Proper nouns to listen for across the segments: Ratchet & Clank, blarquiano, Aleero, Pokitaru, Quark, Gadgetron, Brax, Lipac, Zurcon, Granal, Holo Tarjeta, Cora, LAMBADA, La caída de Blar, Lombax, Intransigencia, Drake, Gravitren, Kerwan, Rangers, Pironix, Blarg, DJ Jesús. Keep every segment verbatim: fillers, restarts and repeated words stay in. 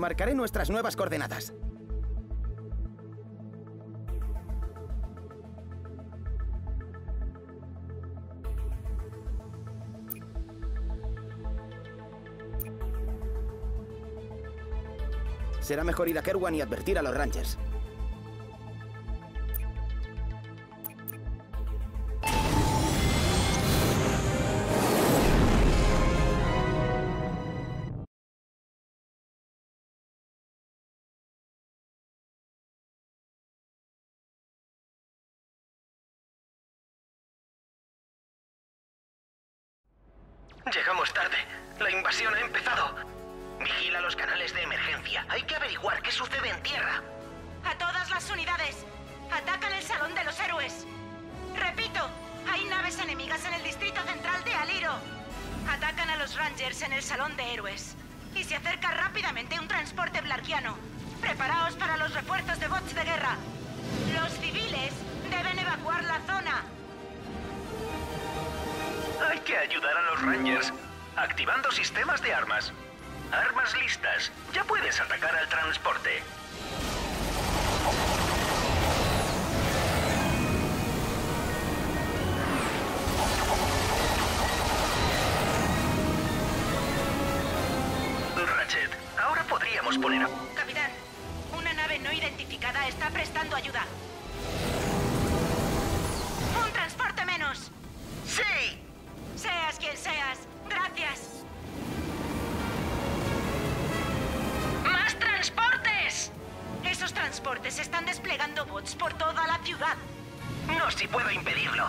Marcaré nuestras nuevas coordenadas. Será mejor ir a Kerwan y advertir a los Rangers. Llegamos tarde. La invasión ha empezado. Vigila los canales de emergencia. Hay que averiguar qué sucede en tierra. A todas las unidades. Atacan el Salón de los Héroes. Repito, hay naves enemigas en el distrito central de Aleero. Atacan a los Rangers en el Salón de Héroes. Y se acerca rápidamente un transporte blarquiano. Preparaos para los refuerzos de bots de guerra. Los civiles deben evacuar la zona. Hay que ayudar a los Rangers, activando sistemas de armas. Armas listas, ya puedes atacar al transporte. Ratchet, ahora podríamos poner a... Capitán, una nave no identificada está prestando ayuda. ¡Un transporte menos! ¡Sí! Seas quien seas, gracias. ¡Más transportes! Esos transportes están desplegando bots por toda la ciudad. No, si puedo impedirlo.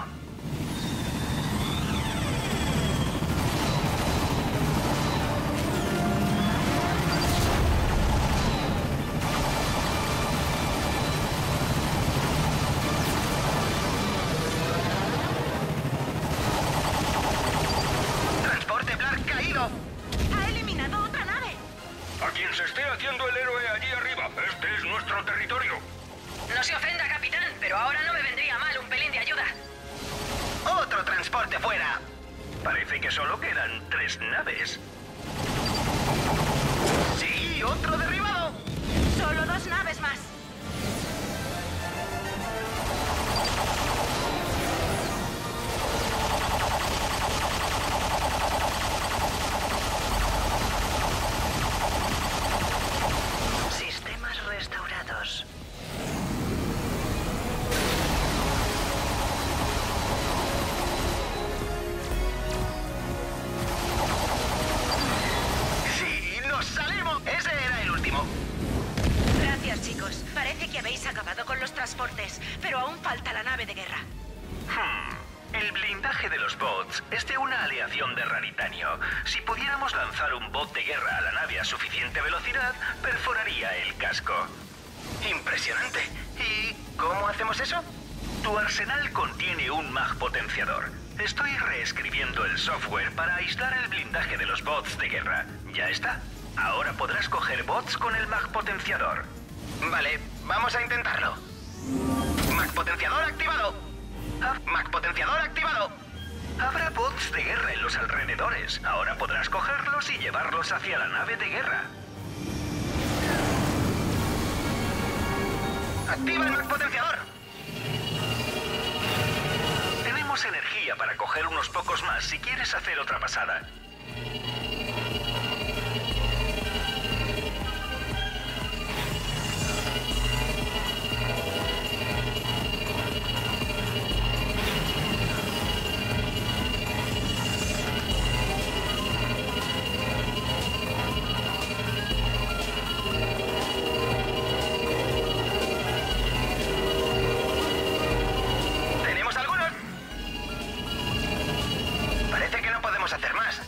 Hacer más.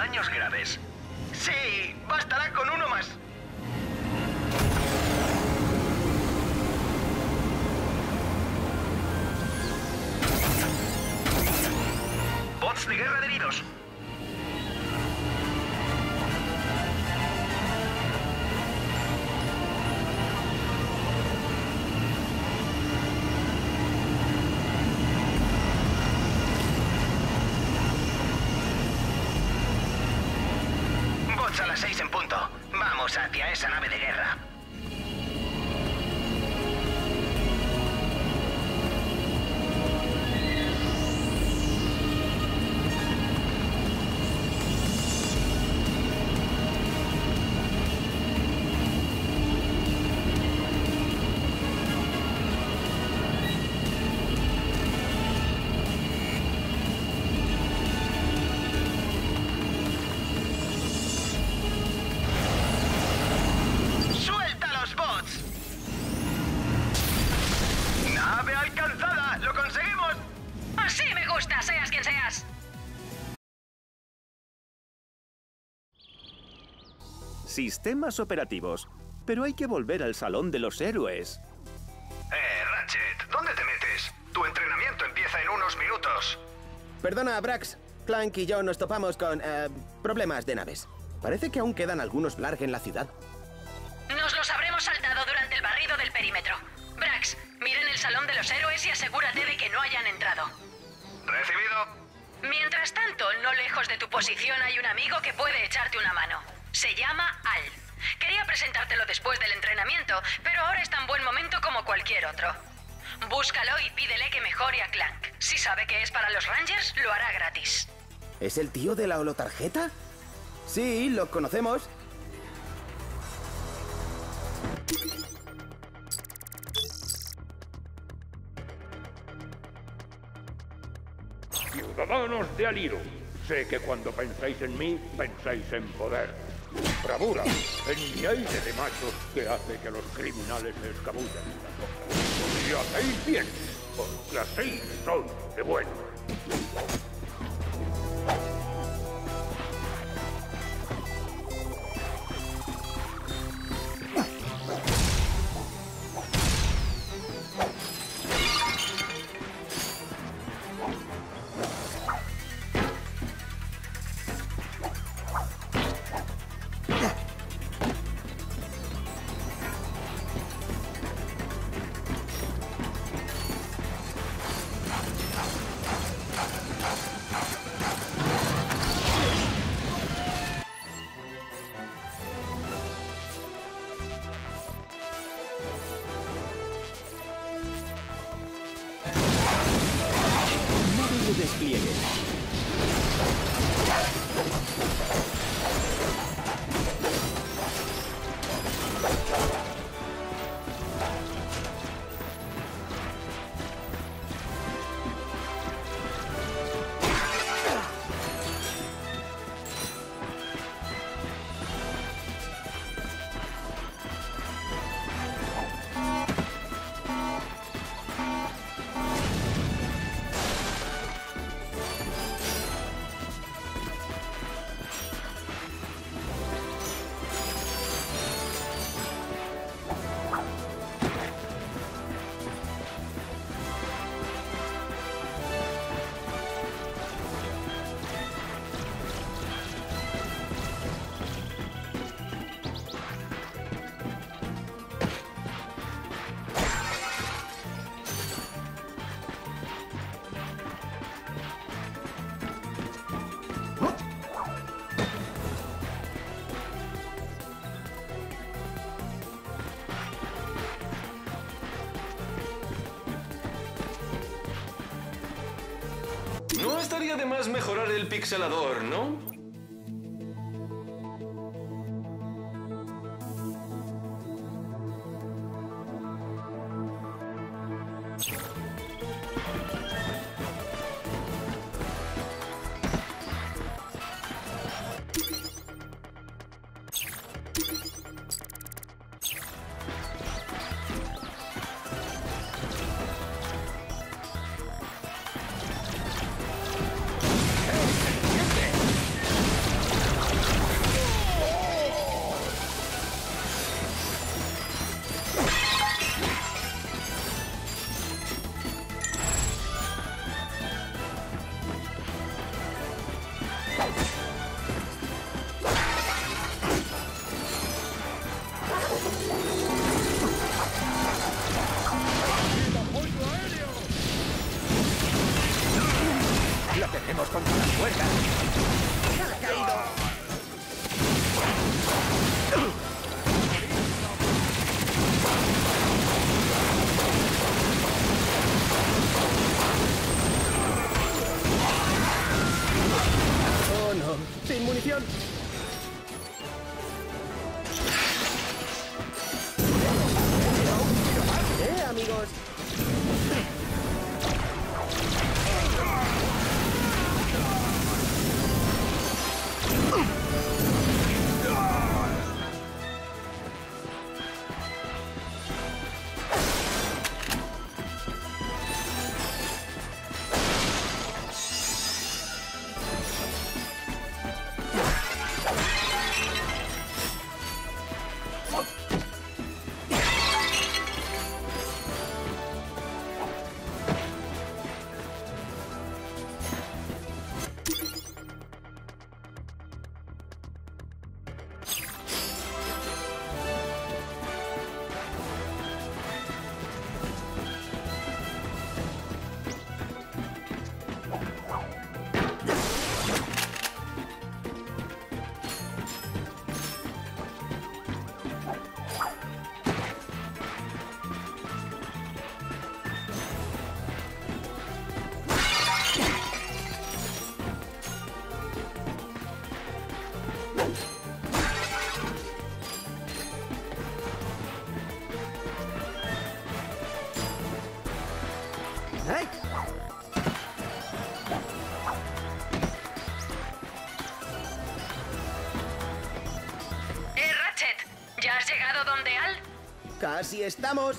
daños graves. Sí, bastará con uno más. Bots de guerra de heridos. Hacia esa nave de guerra. Sistemas operativos. Pero hay que volver al salón de los héroes. Eh, Ratchet, ¿dónde te metes? Tu entrenamiento empieza en unos minutos. Perdona, Brax. Clank y yo nos topamos con, eh, problemas de naves. Parece que aún quedan algunos Blarg en la ciudad. Nos los habremos saltado durante el barrido del perímetro. Brax, miren el salón de los héroes y asegúrate de que no hayan entrado. Recibido. Mientras tanto, no lejos de tu posición hay un amigo que puede echarte una mano. Se llama Al. Quería presentártelo después del entrenamiento, pero ahora es tan buen momento como cualquier otro. Búscalo y pídele que mejore a Clank. Si sabe que es para los Rangers, lo hará gratis. ¿Es el tío de la Holo Tarjeta? Sí, lo conocemos. Ciudadanos de Aleero, sé que cuando pensáis en mí, pensáis en poder. Bravura, en mi aire de machos que hace que los criminales se escabullan de las hojas. Y hacéis bien, porque así son de buenos. Estaría de más mejorar el pixelador, ¿no? contra las cuerdas. ¡Ha caído! Oh no, sin munición. Eh, amigos. ¡Casi estamos!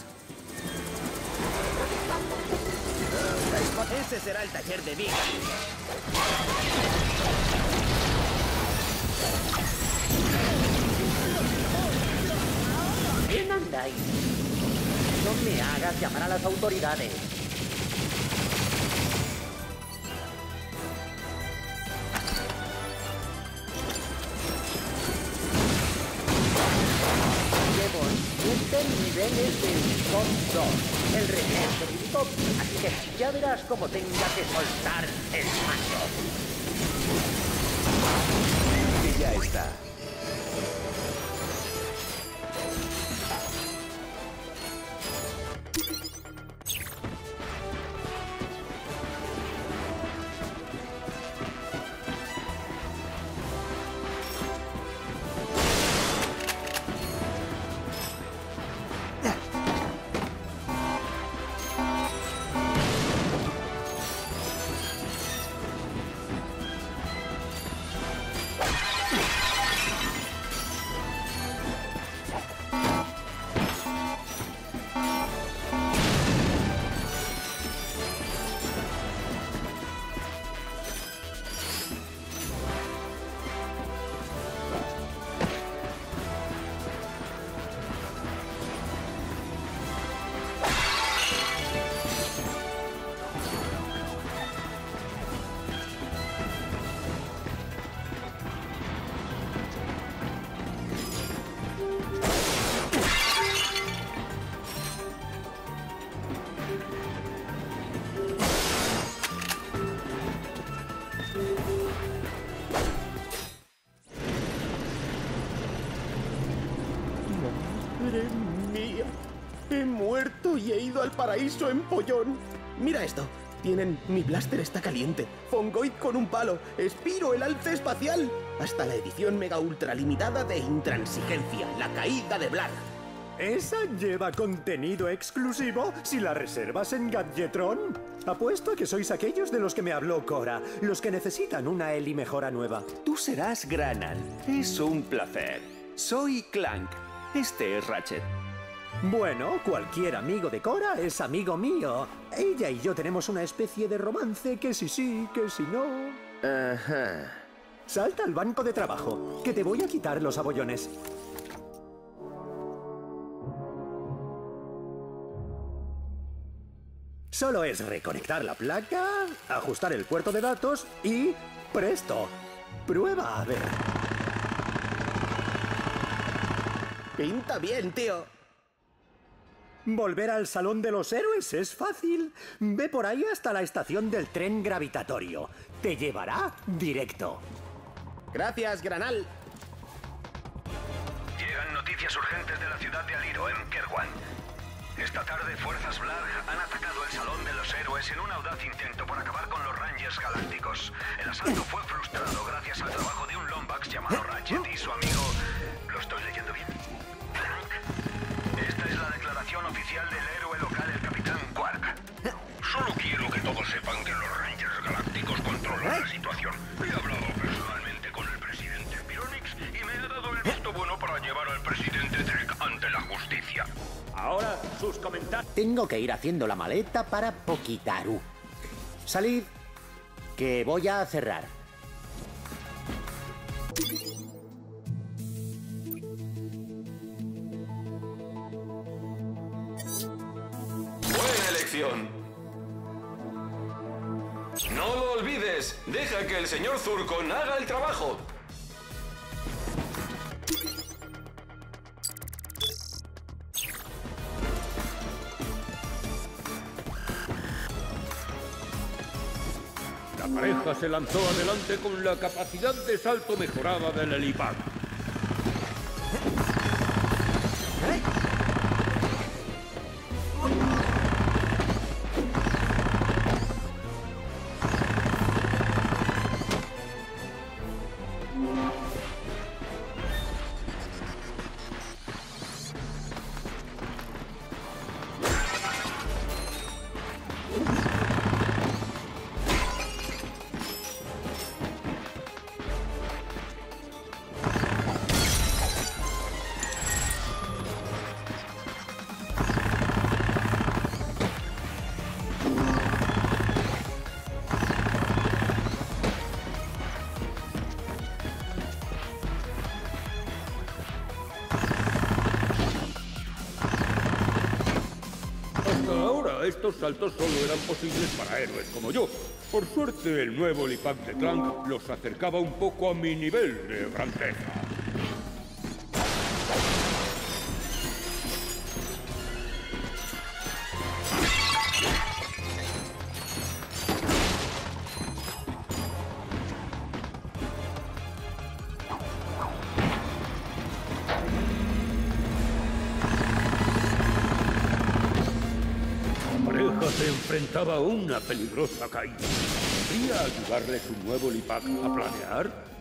Ese será el taller de Big. ¿Quién andáis? No me hagas llamar a las autoridades. El regreso de Lipac, así que ya verás cómo tenga que soltar el macho. Y ya está. Y he ido al paraíso en pollón. Mira esto. Tienen... Mi blaster está caliente. Fongoid con un palo. Espiro el alce espacial. Hasta la edición mega ultra limitada de Intransigencia. La caída de Blar. ¿Esa lleva contenido exclusivo si la reservas en Gadgetron? Apuesto a que sois aquellos de los que me habló Cora. Los que necesitan una Eli mejora nueva. Tú serás Granal. Es un placer. Soy Clank. Este es Ratchet. Bueno, cualquier amigo de Cora es amigo mío. Ella y yo tenemos una especie de romance que si sí, que si no... Ajá. Salta al banco de trabajo, que te voy a quitar los abollones. Solo es reconectar la placa, ajustar el puerto de datos y... ¡presto! Prueba a ver. Pinta bien, tío. Volver al Salón de los Héroes es fácil. Ve por ahí hasta la estación del tren gravitatorio. Te llevará directo. Gracias, Granal. Llegan noticias urgentes de la ciudad de Aleero, en Kerwan. Esta tarde, fuerzas Blarg han atacado el Salón de los Héroes en un audaz intento por acabar con los Rangers galácticos. El asalto fue frustrado gracias al trabajo de un Lombax llamado Ratchet y su amigo... ¿Lo estoy leyendo bien? ¿Clank? Esta es la declaración oficial del héroe local, el Capitán Quark. Solo quiero que todos sepan que los Rangers galácticos controlan la situación. He hablado personalmente con el presidente Pironix y me ha dado el visto bueno para llevar al presidente Drake ante la justicia. Ahora, sus comentarios. Tengo que ir haciendo la maleta para Pokitaru. Salid, que voy a cerrar. Buena elección. No lo olvides, deja que el señor Zurcon haga el trabajo. La pareja se lanzó adelante con la capacidad de salto mejorada del Lipac. Estos saltos solo eran posibles para héroes como yo. Por suerte, el nuevo Lipac de Clank los acercaba un poco a mi nivel de grandeza. Se enfrentaba a una peligrosa caída. ¿Podría ayudarle su nuevo Lipac a planear?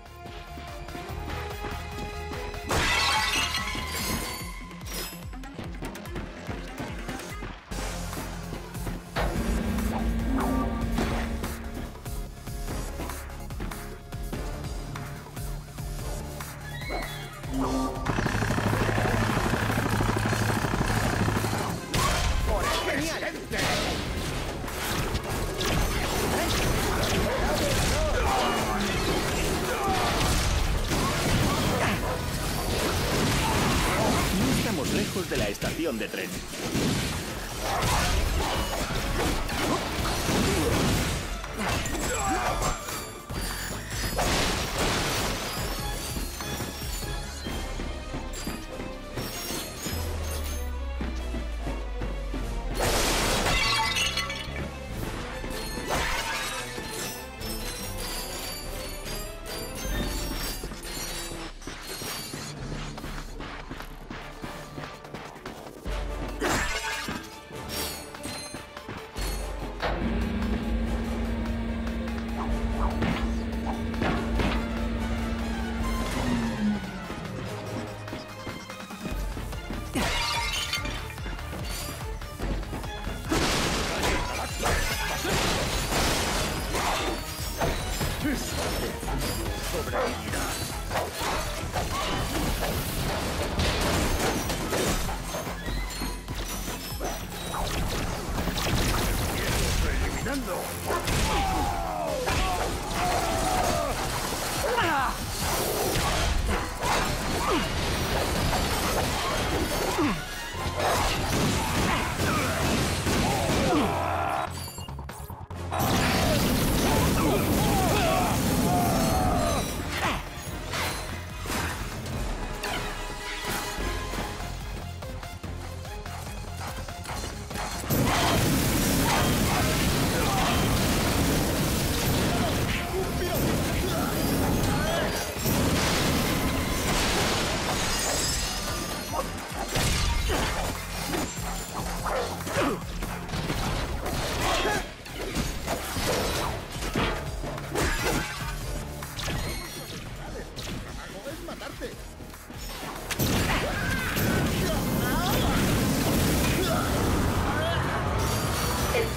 De la estación de tren.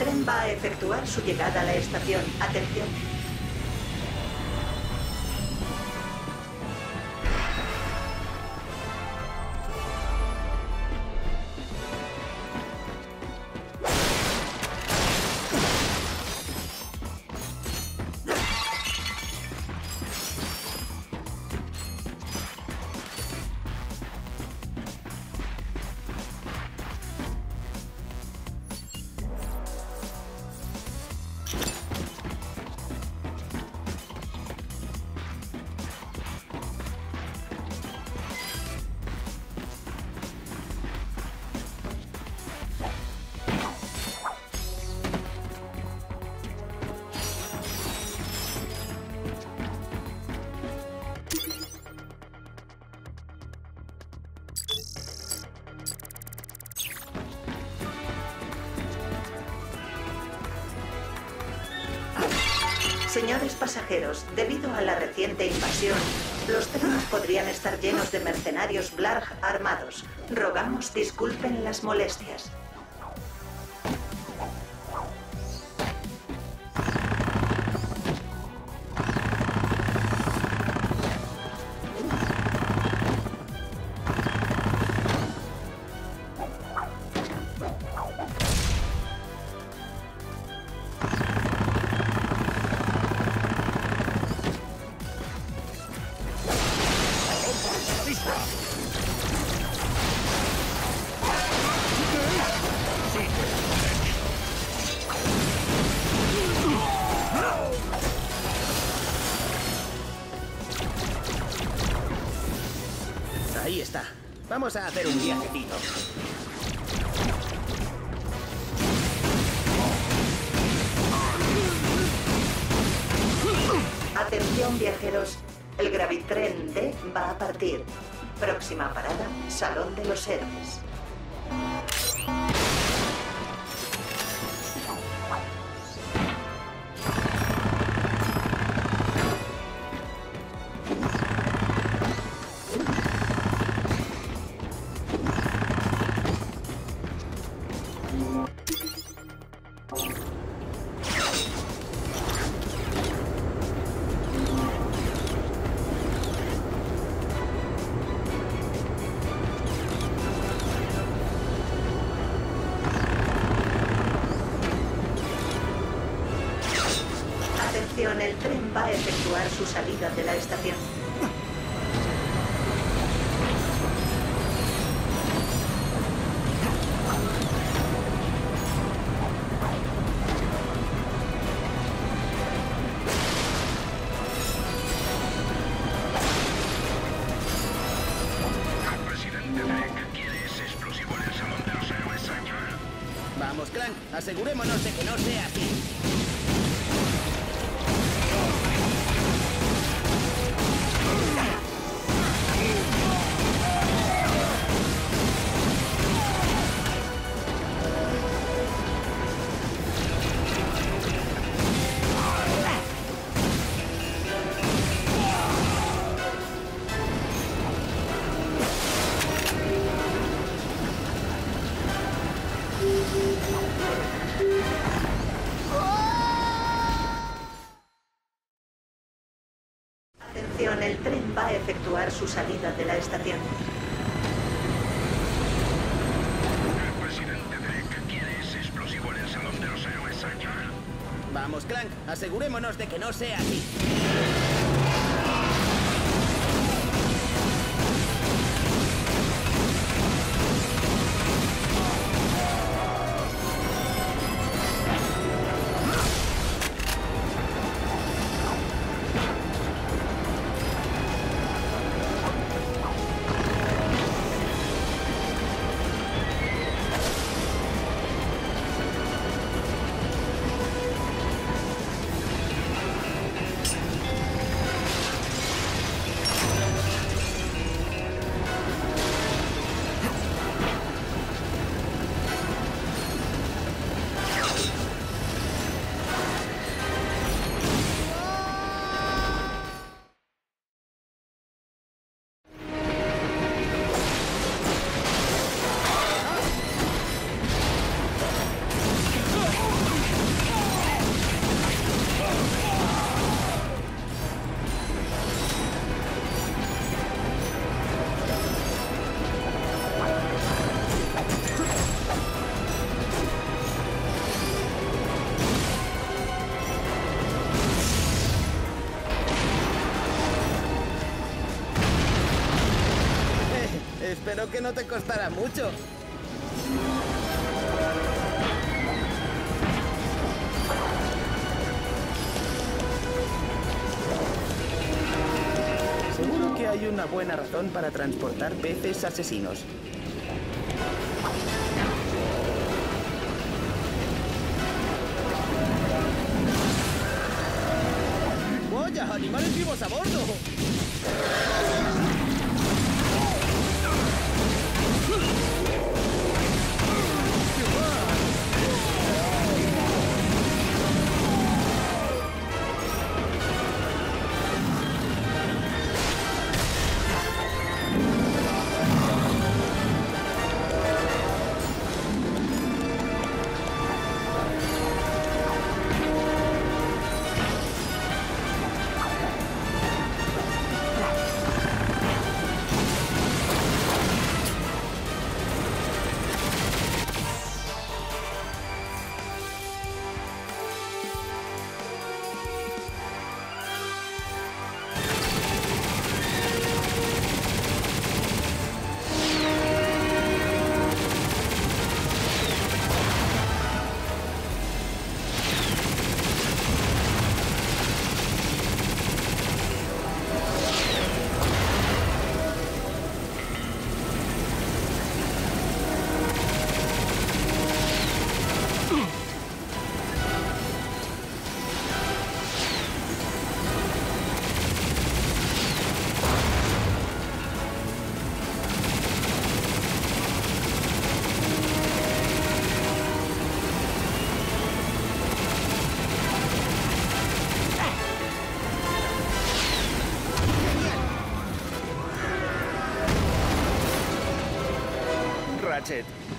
tren va a efectuar su llegada a la estación. Atención. Señores pasajeros, debido a la reciente invasión, los trenes podrían estar llenos de mercenarios Blarg armados. Rogamos disculpen las molestias. Ahí está. Vamos a hacer un viajecito. Atención viajeros, el Gravitren D va a partir. Próxima parada, Salón de los Héroes. El tren va a efectuar su salida de la estación. El presidente Drake quiere ese explosivo en el Salón de los Héroes, señor. Vamos, Clank, asegurémonos de que no sea así. El tren va a efectuar su salida de la estación. El presidente Drake quiere ese explosivo en el Salón de los Héroes, señor. Vamos, Clank, asegurémonos de que no sea así. Espero que no te costará mucho. Seguro que hay una buena razón para transportar peces asesinos. ¡Boyas, animales vivos a bordo!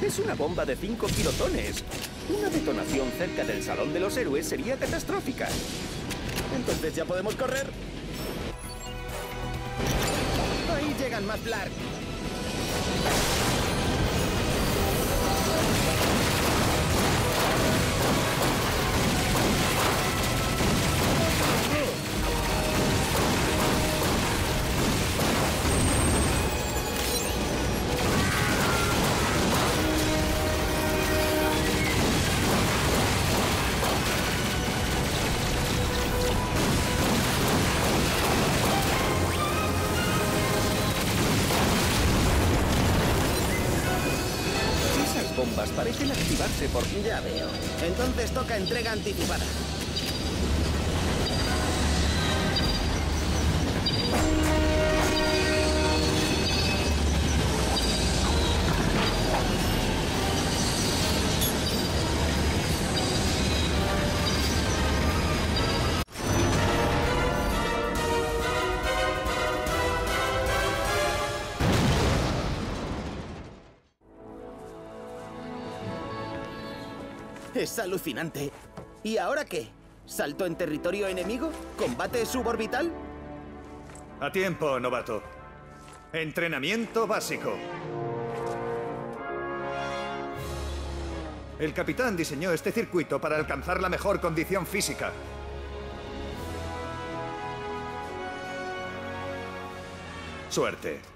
Es una bomba de cinco kilotones. Una detonación cerca del Salón de los Héroes sería catastrófica. Entonces ya podemos correr. Ahí llegan más Blarg. Parecen activarse por... Ya veo. Entonces toca entrega anticipada. Es alucinante. ¿Y ahora qué? ¿Salto en territorio enemigo? ¿Combate suborbital? A tiempo, novato. Entrenamiento básico. El capitán diseñó este circuito para alcanzar la mejor condición física. Suerte.